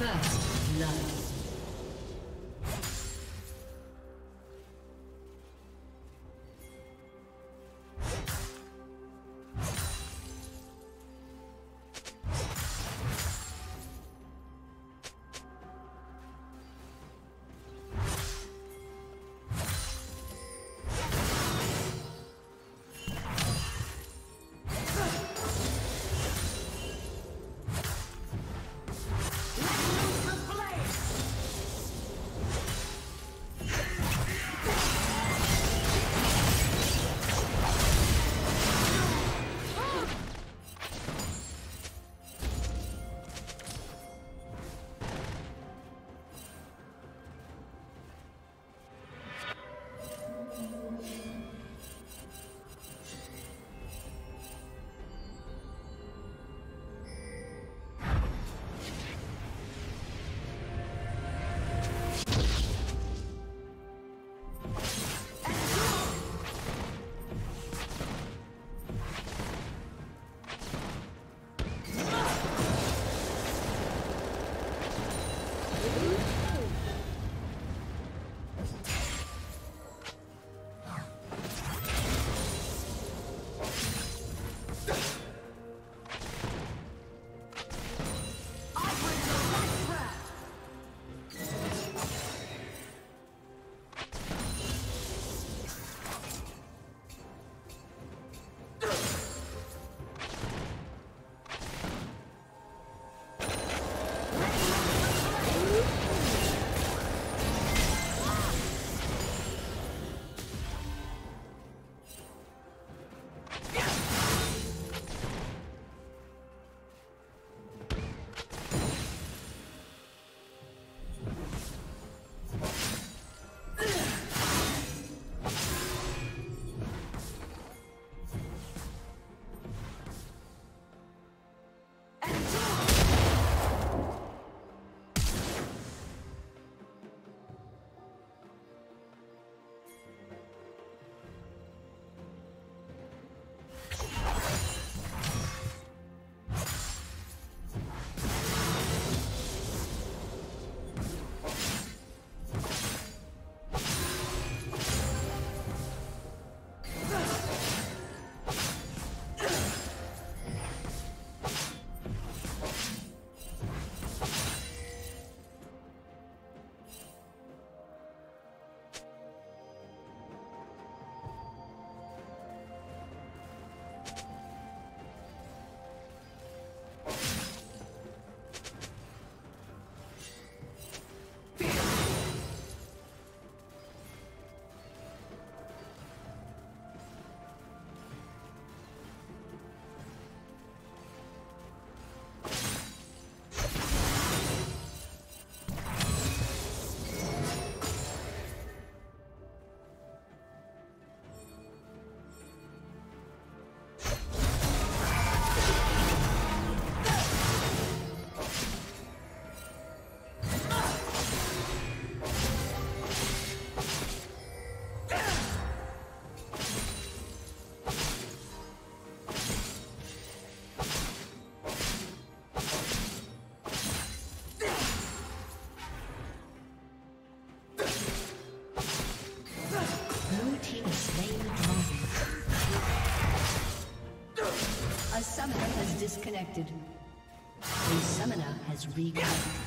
First blood. A summoner has disconnected. A summoner has reconnected.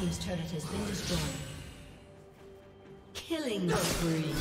Team's turret has been destroyed. Killing spree.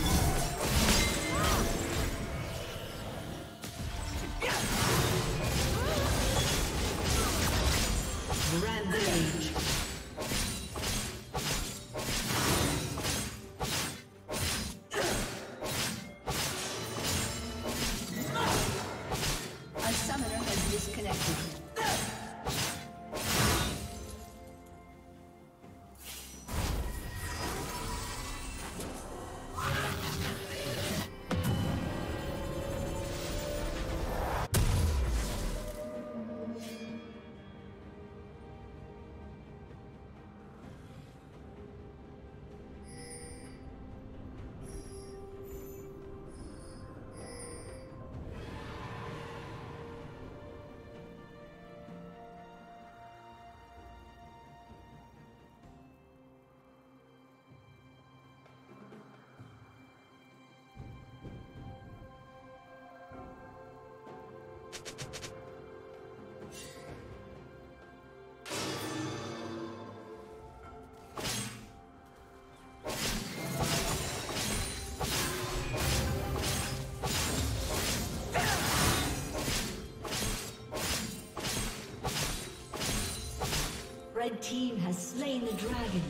The team has slain the dragon.